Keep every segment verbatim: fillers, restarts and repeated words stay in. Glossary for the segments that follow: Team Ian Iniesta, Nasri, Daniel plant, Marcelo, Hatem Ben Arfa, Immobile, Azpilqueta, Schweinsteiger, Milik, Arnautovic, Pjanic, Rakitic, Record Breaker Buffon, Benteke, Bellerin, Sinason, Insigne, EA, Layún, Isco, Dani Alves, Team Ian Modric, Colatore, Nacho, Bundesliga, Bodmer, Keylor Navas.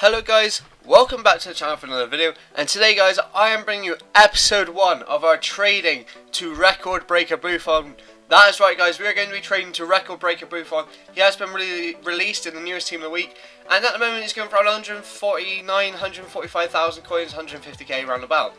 Hello guys, welcome back to the channel for another video, and today guys I am bringing you episode one of our trading to Record Breaker Buffon. That is right guys, we are going to be trading to Record Breaker Buffon. He has been re released in the newest team of the week, and at the moment he's going for one hundred forty-nine, one hundred forty-five thousand coins, one hundred fifty K round about.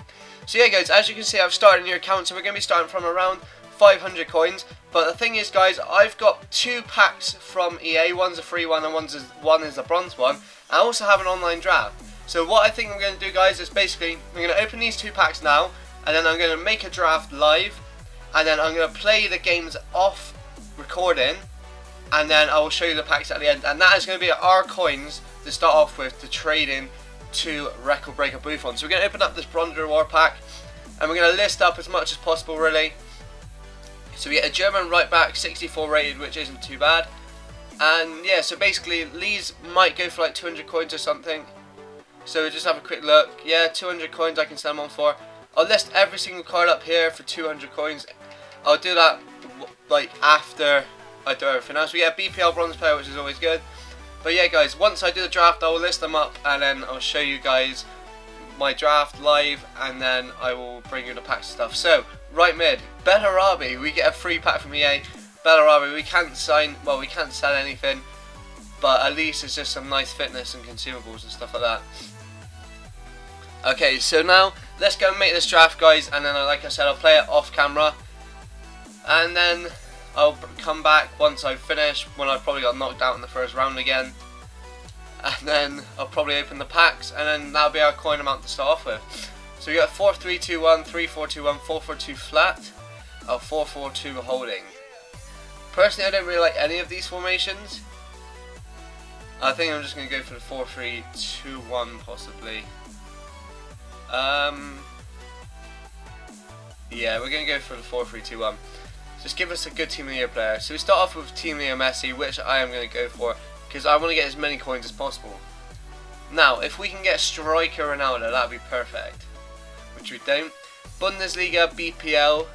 So yeah guys, as you can see I've started a new account, so we're going to be starting from around five hundred coins. But the thing is guys, I've got two packs from E A, one's a free one and one's a, one is a bronze one. I also have an online draft. So what I think I'm going to do guys is basically, I'm going to open these two packs now, and then I'm going to make a draft live, and then I'm going to play the games off recording, and then I will show you the packs at the end. And that is going to be our coins to start off with to trade in to Record Breaker Buffon. So we're going to open up this bronze reward pack, and we're going to list up as much as possible really. So we get a German right back, sixty-four rated, which isn't too bad. And yeah, so basically Lee's might go for like two hundred coins or something. So we'll just have a quick look. Yeah, two hundred coins I can sell them on for. I'll list every single card up here for two hundred coins. I'll do that like after I do everything else. We get a B P L bronze player, which is always good. But yeah guys, once I do the draft I will list them up, and then I'll show you guys my draft live, and then I will bring you the packs and stuff. So right mid, Bellarabi, we get a free pack from E A. Bellarabi, we can't sign, well we can't sell anything, but at least it's just some nice fitness and consumables and stuff like that. Okay, so now let's go and make this draft guys, and then like I said I'll play it off camera, and then I'll come back once I've finished, when I probably got knocked out in the first round again, and then I'll probably open the packs, and then that'll be our coin amount to start off with. So we got four three two one, three four two one, four four two flat, or four four two holding. Personally, I don't really like any of these formations. I think I'm just going to go for the four three two one possibly. Um, yeah, we're going to go for the four three two one. Just give us a good Team of the Year player. So we start off with Team of the Year Messi, which I am going to go for because I want to get as many coins as possible. Now, if we can get Striker Ronaldo, that would be perfect, which we don't. Bundesliga, B P L.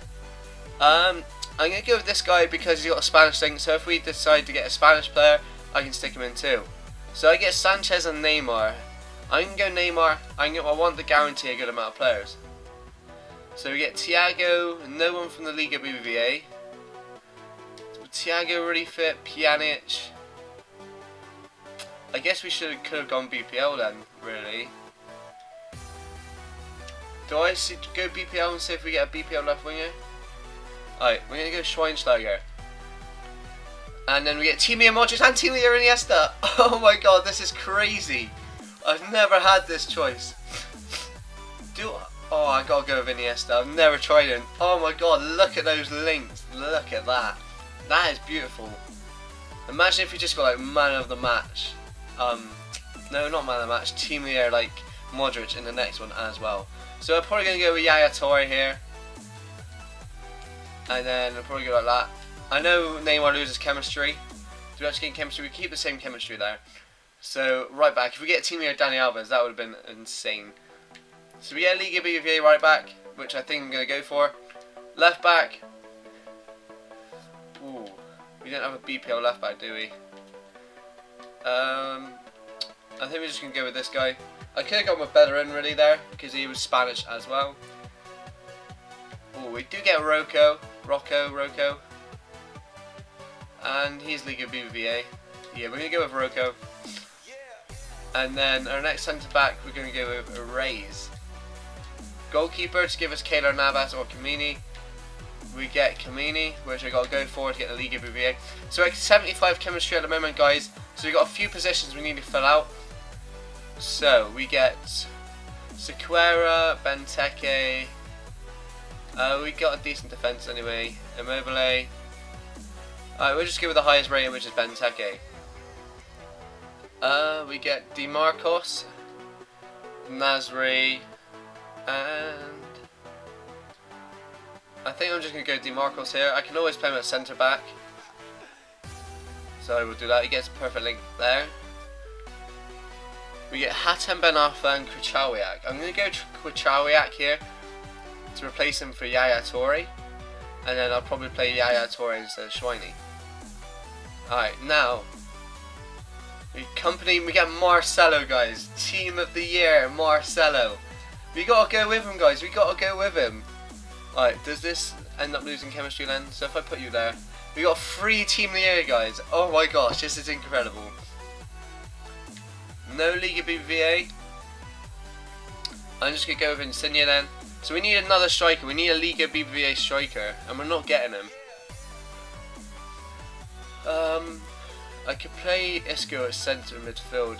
Um. I'm going to go with this guy because he's got a Spanish thing, so if we decide to get a Spanish player, I can stick him in too. So I get Sanchez and Neymar. I can go Neymar, I, can go, I want to guarantee a good amount of players. So we get Thiago, no one from the Liga B B V A. Thiago really fit, Pjanic. I guess we should have, could have gone B P L then, really. Do I go B P L and see if we get a B P L left winger? Alright, we're going to go Schweinsteiger. And then we get Team Ian Modric and Team Ian Iniesta. Oh my god, this is crazy. I've never had this choice. Do I? Oh, I got to go with Iniesta. I've never tried him. Oh my god, look at those links. Look at that. That is beautiful. Imagine if you just got like man of the match. Um, No, not man of the match. Team Ian like Modric in the next one as well. So we're probably going to go with Yaya Torre here. And then I'll probably go like that. I know Neymar loses chemistry. Do we actually get chemistry? We keep the same chemistry there. So, right back. If we get a team here, Dani Alves, that would have been insane. So, we get a Liga B B V A right back, which I think I'm going to go for. Left back. Ooh. We don't have a B P L left back, do we? Um, I think we're just going to go with this guy. I could have gone with Bellerin really there, because he was Spanish as well. Ooh, we do get Rocco. Rocco, Rocco. And he's Liga B B V A. Yeah, we're going to go with Rocco. And then our next centre back, we're going to go with Reyes. Goalkeeper to give us Keylor Navas or Kamini. We get Kamini, which I got to go for to get the Liga B B V A. So we're at seventy-five chemistry at the moment, guys. So we've got a few positions we need to fill out. So we get Sequeira, Benteke. Uh, we got a decent defence anyway. Immobile. Alright, we'll just go with the highest rating, which is Benteke. Uh, we get DiMarcos, Nasri, and I think I'm just going to go DiMarcos here. I can always play him at centre back, so we'll do that. He gets a perfect link there. We get Hatem Ben Arfa and Kuchawiak. I'm going to go Kuchawiak here to replace him for Yaya Torre, and then I'll probably play Yaya Torre instead of Schweini. Alright, now Company, we get Marcelo, guys. Team of the Year, Marcelo. We gotta go with him, guys. We gotta go with him. Alright, does this end up losing chemistry then? So if I put you there. We got three Team of the Year, guys. Oh my gosh, this is incredible. No Liga B V A. I'm just gonna go with Insigne then. So we need another striker. We need a Liga B V A striker. And we're not getting him. Um... I could play Isco at centre midfield.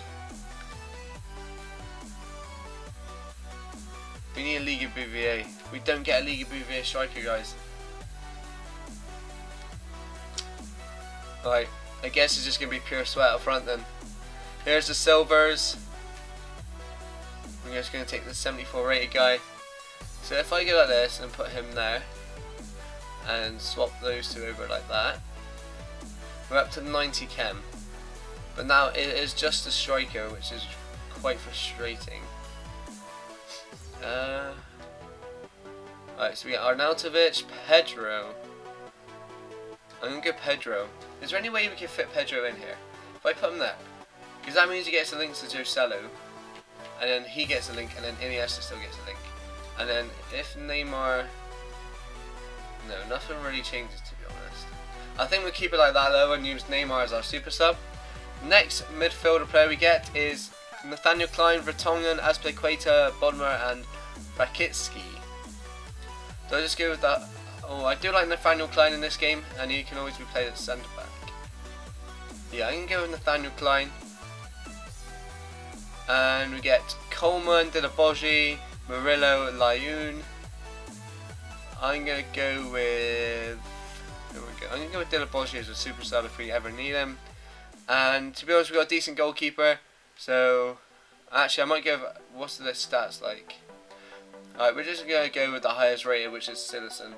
We need a Liga B V A. We don't get a Liga B V A striker, guys. Alright, I guess it's just going to be pure sweat up front then. Here's the Silvers. I'm just going to take the seventy-four rated guy. So if I go like this and put him there. And swap those two over like that. We're up to ninety chem, but now it is just a striker, which is quite frustrating. Uh, Alright, so we get Arnautovic, Pedro. I'm going to go Pedro. Is there any way we can fit Pedro in here? If I put him there, because that means he gets a link to Joselu, and then he gets a link, and then Iniesta still gets a link. And then if Neymar... No, nothing really changes to be honest. I think we'll keep it like that though and use Neymar as our super sub. Next midfielder player we get is Nathaniel Clyne, Vertonghen, Azpilqueta, Bodmer and Rakitic. Do I just go with that? Oh, I do like Nathaniel Clyne in this game and he can always be played at centre back. Yeah, I can go with Nathaniel Clyne. And we get Coleman, Dillaboggi, Murillo, Layún. I'm going to go with... I'm going to go with Dillaboggi as a super sub if we ever need him. And to be honest, we've got a decent goalkeeper. So, actually I might go with, what's the stats like? Alright, we're just going to go with the highest rated, which is Sinason.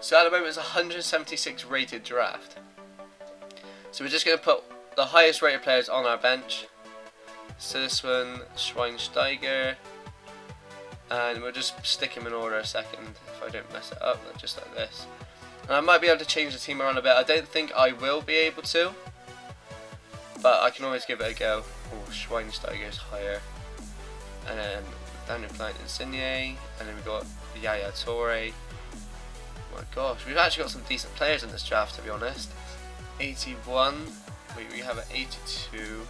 So at the moment it's one hundred seventy-six rated draft. So we're just going to put the highest rated players on our bench. So this one, Schweinsteiger. And we'll just stick him in order a second if I don't mess it up, just like this. And I might be able to change the team around a bit. I don't think I will be able to. But I can always give it a go. Oh, Schweinsteiger is higher. And then Daniel plant, Insigne. And then we've got Yaya Torre. Oh my gosh, we've actually got some decent players in this draft to be honest. eighty-one. Wait, we have an eighty-two.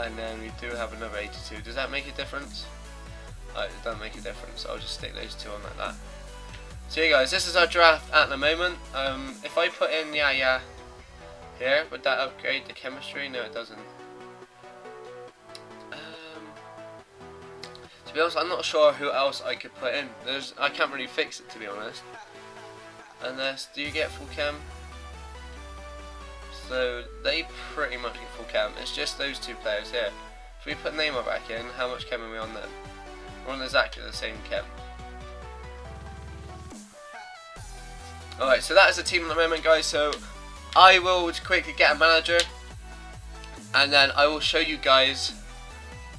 And then we do have another eighty-two. Does that make a difference? Alright, it doesn't make a difference. I'll just stick those two on like that. So yeah guys, this is our draft at the moment. Um, if I put in Yaya here, would that upgrade the chemistry? No, it doesn't. Um, to be honest, I'm not sure who else I could put in. There's, I can't really fix it to be honest. Unless, do you get full chem? So they pretty much get full chem. It's just those two players here. If we put Neymar back in, how much chem are we on then? We're on exactly the same chem. Alright, so that is the team at the moment guys, so I will quickly get a manager and then I will show you guys.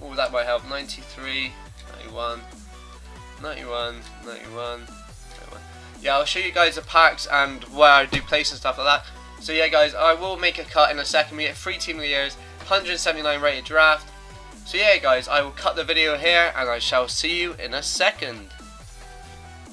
Oh, that might help. ninety-three, ninety-one, ninety-one, ninety-one, ninety-one. Yeah, I'll show you guys the packs and where I do place and stuff like that. So yeah guys, I will make a cut in a second. We get three Team of the Years, one hundred seventy-nine rated draft. So yeah guys, I will cut the video here and I shall see you in a second.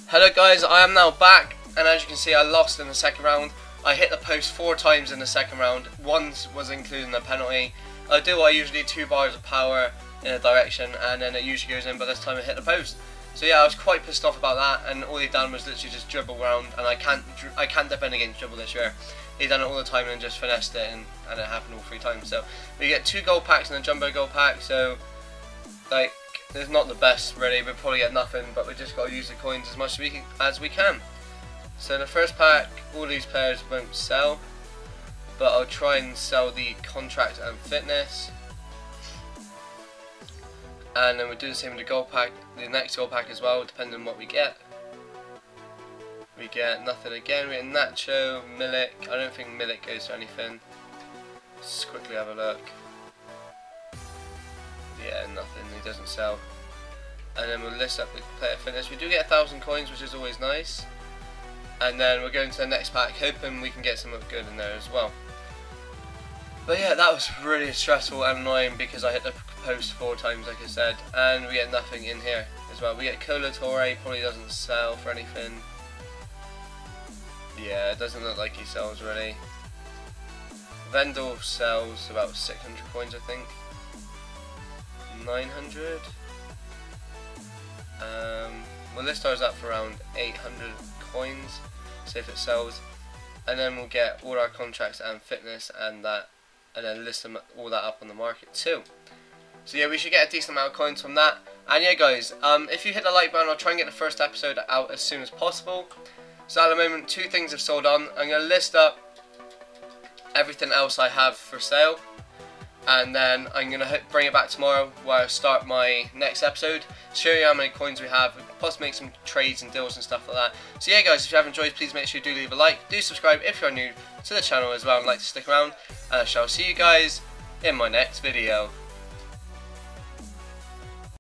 Hello guys, I am now back. And as you can see, I lost in the second round. I hit the post four times in the second round. Once was including the penalty. I do I usually two bars of power in a direction and then it usually goes in, but this time I hit the post. So yeah, I was quite pissed off about that and all they've done was literally just dribble around and I can't I can't defend against dribble this year. They've done it all the time and just finessed it and, and it happened all three times. So we get two goal packs and a jumbo goal pack, so like it's not the best really, we probably get nothing, but we just gotta use the coins as much as we can as we can. So the first pack, all these players won't sell, but I'll try and sell the contract and fitness. And then we'll do the same with the gold pack, the next gold pack as well, depending on what we get. We get nothing again, we get Nacho, Milik, I don't think Milik goes for anything. Let's quickly have a look. Yeah, nothing, he doesn't sell. And then we'll list up the player fitness. We do get a thousand coins, which is always nice. And then we're going to the next pack, hoping we can get something good in there as well. But yeah, that was really stressful and annoying because I hit the post four times, like I said, and we get nothing in here as well. We get Colatore, probably doesn't sell for anything. Yeah, it doesn't look like he sells really. Vendel sells about six hundred coins, I think. nine hundred? Um, well, this starts up for around eight hundred coins, see if it sells. And then we'll get all our contracts and fitness and that, and then list them all that up on the market too. So yeah, we should get a decent amount of coins from that. And yeah guys, um, if you hit the like button, I'll try and get the first episode out as soon as possible. So at the moment, two things have sold on. I'm going to list up everything else I have for sale, and then I'm going to bring it back tomorrow where I start my next episode, show you how many coins we have, plus make some trades and deals and stuff like that. So yeah guys, if you have enjoyed, please make sure you do leave a like, do subscribe if you're new to the channel as well and like to stick around, and I shall see you guys in my next video.